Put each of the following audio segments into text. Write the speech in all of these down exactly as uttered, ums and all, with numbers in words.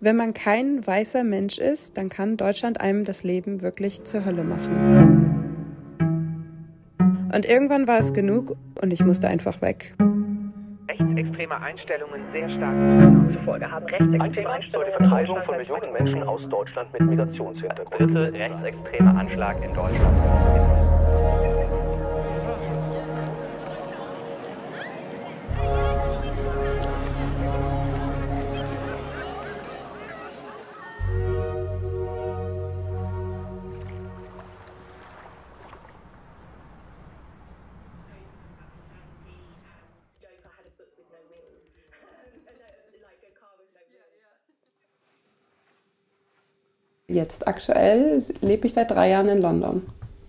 Wenn man kein weißer Mensch ist, dann kann Deutschland einem das Leben wirklich zur Hölle machen. Und irgendwann war es genug und ich musste einfach weg. Rechtsextreme Einstellungen sehr stark zufolge haben rechtsextreme Einstellungen die Vertreibung von Millionen Menschen aus Deutschland mit Migrationshintergrund. Dritte rechtsextreme Anschlag in Deutschland. Jetzt aktuell lebe ich seit drei Jahren in London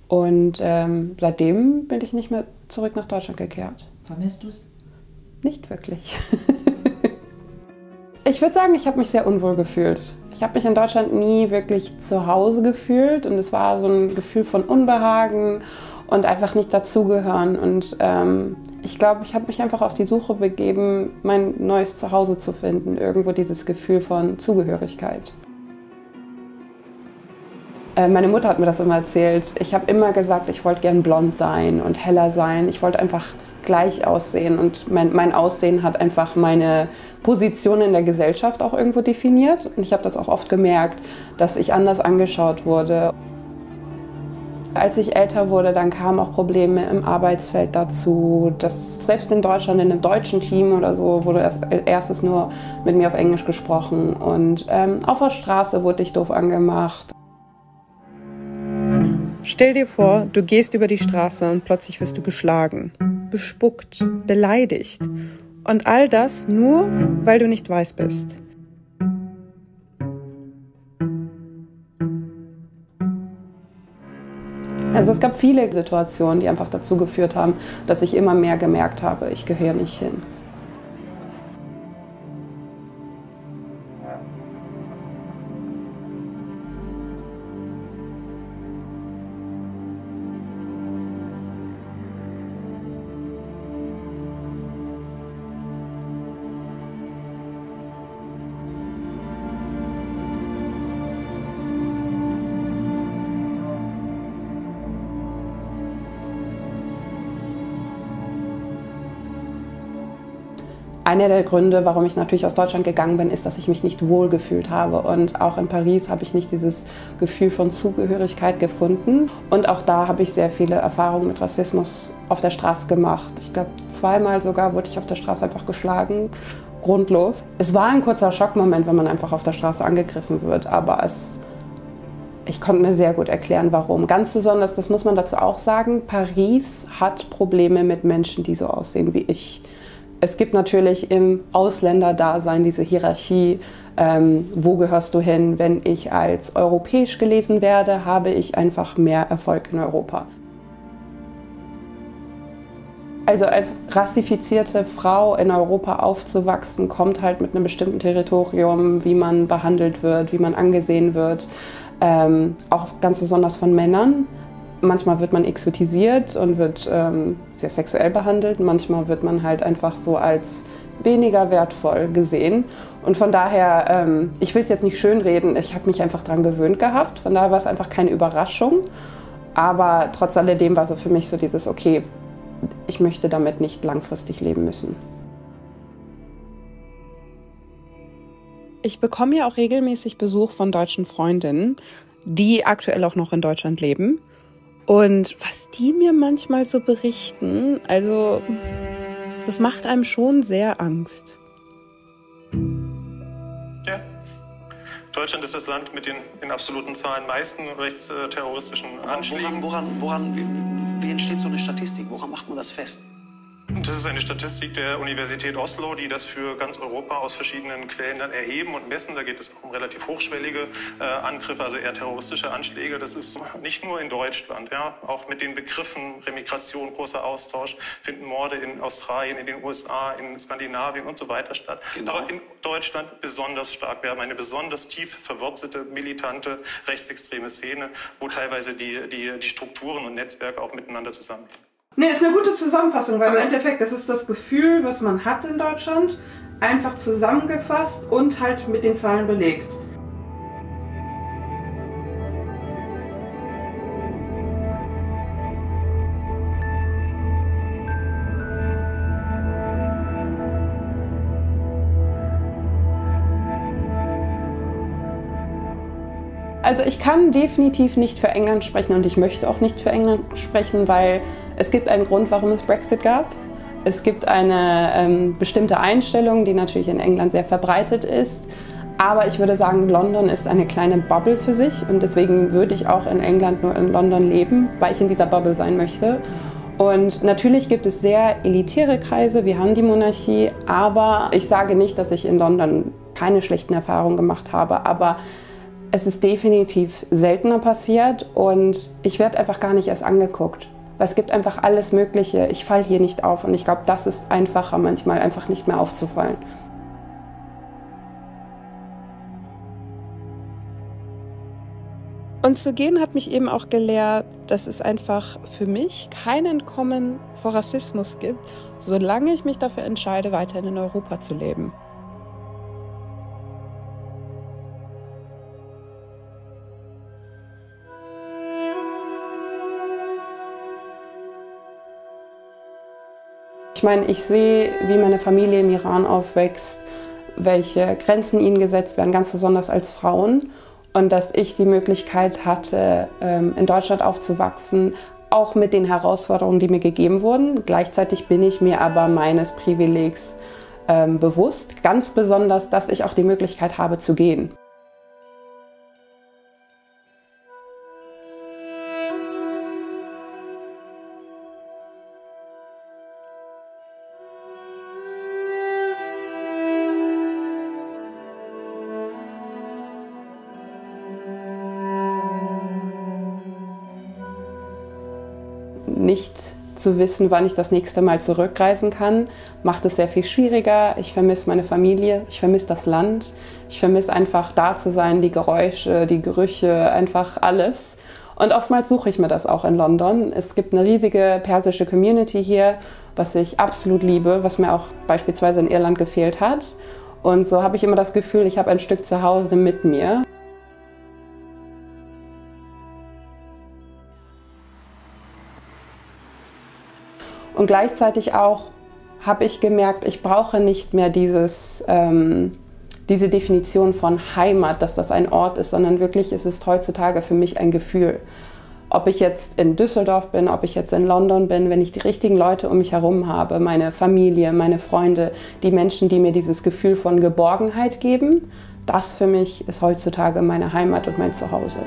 und ähm, seitdem bin ich nicht mehr zurück nach Deutschland gekehrt. Vermisst du es? Nicht wirklich. Ich würde sagen, ich habe mich sehr unwohl gefühlt. Ich habe mich in Deutschland nie wirklich zu Hause gefühlt und es war so ein Gefühl von Unbehagen und einfach nicht dazugehören. Und ähm, ich glaube, ich habe mich einfach auf die Suche begeben, mein neues Zuhause zu finden, irgendwo dieses Gefühl von Zugehörigkeit. Meine Mutter hat mir das immer erzählt. Ich habe immer gesagt, ich wollte gern blond sein und heller sein. Ich wollte einfach gleich aussehen und mein, mein Aussehen hat einfach meine Position in der Gesellschaft auch irgendwo definiert. Und ich habe das auch oft gemerkt, dass ich anders angeschaut wurde. Als ich älter wurde, dann kamen auch Probleme im Arbeitsfeld dazu, dass selbst in Deutschland, in einem deutschen Team oder so, wurde als erstes nur mit mir auf Englisch gesprochen. Und ähm, auf der Straße wurde ich doof angemacht. Stell dir vor, du gehst über die Straße und plötzlich wirst du geschlagen, bespuckt, beleidigt. Und all das nur, weil du nicht weiß bist. Also es gab viele Situationen, die einfach dazu geführt haben, dass ich immer mehr gemerkt habe, ich gehöre nicht hin. Einer der Gründe, warum ich natürlich aus Deutschland gegangen bin, ist, dass ich mich nicht wohlgefühlt habe. Und auch in Paris habe ich nicht dieses Gefühl von Zugehörigkeit gefunden. Und auch da habe ich sehr viele Erfahrungen mit Rassismus auf der Straße gemacht. Ich glaube, zweimal sogar wurde ich auf der Straße einfach geschlagen, grundlos. Es war ein kurzer Schockmoment, wenn man einfach auf der Straße angegriffen wird, aber es... Ich konnte mir sehr gut erklären, warum. Ganz besonders, das muss man dazu auch sagen, Paris hat Probleme mit Menschen, die so aussehen wie ich. Es gibt natürlich im Ausländerdasein diese Hierarchie, ähm, wo gehörst du hin? Wenn ich als europäisch gelesen werde, habe ich einfach mehr Erfolg in Europa. Also als rassifizierte Frau in Europa aufzuwachsen, kommt halt mit einem bestimmten Territorium, wie man behandelt wird, wie man angesehen wird, ähm, auch ganz besonders von Männern. Manchmal wird man exotisiert und wird ähm, sehr sexuell behandelt, manchmal wird man halt einfach so als weniger wertvoll gesehen. Und von daher, ähm, ich will es jetzt nicht schönreden, ich habe mich einfach daran gewöhnt gehabt, von daher war es einfach keine Überraschung. Aber trotz alledem war so für mich so dieses, okay, ich möchte damit nicht langfristig leben müssen. Ich bekomme ja auch regelmäßig Besuch von deutschen Freundinnen, die aktuell auch noch in Deutschland leben. Und was die mir manchmal so berichten, also das macht einem schon sehr Angst. Ja, Deutschland ist das Land mit den in absoluten Zahlen meisten rechtsterroristischen Anschlägen. Woran, woran, woran, wie entsteht so eine Statistik? Woran macht man das fest? Das ist eine Statistik der Universität Oslo, die das für ganz Europa aus verschiedenen Quellen dann erheben und messen. Da geht es um relativ hochschwellige äh, Angriffe, also eher terroristische Anschläge. Das ist nicht nur in Deutschland, ja, auch mit den Begriffen Remigration, großer Austausch, finden Morde in Australien, in den U S A, in Skandinavien und so weiter statt. Genau. Aber in Deutschland besonders stark. Wir haben eine besonders tief verwurzelte, militante, rechtsextreme Szene, wo teilweise die, die, die Strukturen und Netzwerke auch miteinander zusammenhängen. Ne, ist eine gute Zusammenfassung, weil im Endeffekt, das ist das Gefühl, was man hat in Deutschland, einfach zusammengefasst und halt mit den Zahlen belegt. Also ich kann definitiv nicht für England sprechen und ich möchte auch nicht für England sprechen, weil es gibt einen Grund, warum es Brexit gab. Es gibt eine ähm, bestimmte Einstellung, die natürlich in England sehr verbreitet ist. Aber ich würde sagen, London ist eine kleine Bubble für sich und deswegen würde ich auch in England nur in London leben, weil ich in dieser Bubble sein möchte. Und natürlich gibt es sehr elitäre Kreise, wir haben die Monarchie, aber ich sage nicht, dass ich in London keine schlechten Erfahrungen gemacht habe, aber es ist definitiv seltener passiert und ich werde einfach gar nicht erst angeguckt. Weil es gibt einfach alles Mögliche. Ich falle hier nicht auf und ich glaube, das ist einfacher manchmal, einfach nicht mehr aufzufallen. Und zu gehen hat mich eben auch gelehrt, dass es einfach für mich kein Entkommen vor Rassismus gibt, solange ich mich dafür entscheide, weiterhin in Europa zu leben. Ich meine, ich sehe, wie meine Familie im Iran aufwächst, welche Grenzen ihnen gesetzt werden, ganz besonders als Frauen. Und dass ich die Möglichkeit hatte, in Deutschland aufzuwachsen, auch mit den Herausforderungen, die mir gegeben wurden. Gleichzeitig bin ich mir aber meines Privilegs bewusst, ganz besonders, dass ich auch die Möglichkeit habe, zu gehen. Nicht zu wissen, wann ich das nächste Mal zurückreisen kann, macht es sehr viel schwieriger. Ich vermisse meine Familie, ich vermisse das Land, ich vermisse einfach da zu sein, die Geräusche, die Gerüche, einfach alles. Und oftmals suche ich mir das auch in London. Es gibt eine riesige persische Community hier, was ich absolut liebe, was mir auch beispielsweise in Irland gefehlt hat. Und so habe ich immer das Gefühl, ich habe ein Stück zu Hause mit mir. Und gleichzeitig auch habe ich gemerkt, ich brauche nicht mehr dieses, ähm, diese Definition von Heimat, dass das ein Ort ist, sondern wirklich ist es heutzutage für mich ein Gefühl. Ob ich jetzt in Düsseldorf bin, ob ich jetzt in London bin, wenn ich die richtigen Leute um mich herum habe, meine Familie, meine Freunde, die Menschen, die mir dieses Gefühl von Geborgenheit geben, das für mich ist heutzutage meine Heimat und mein Zuhause.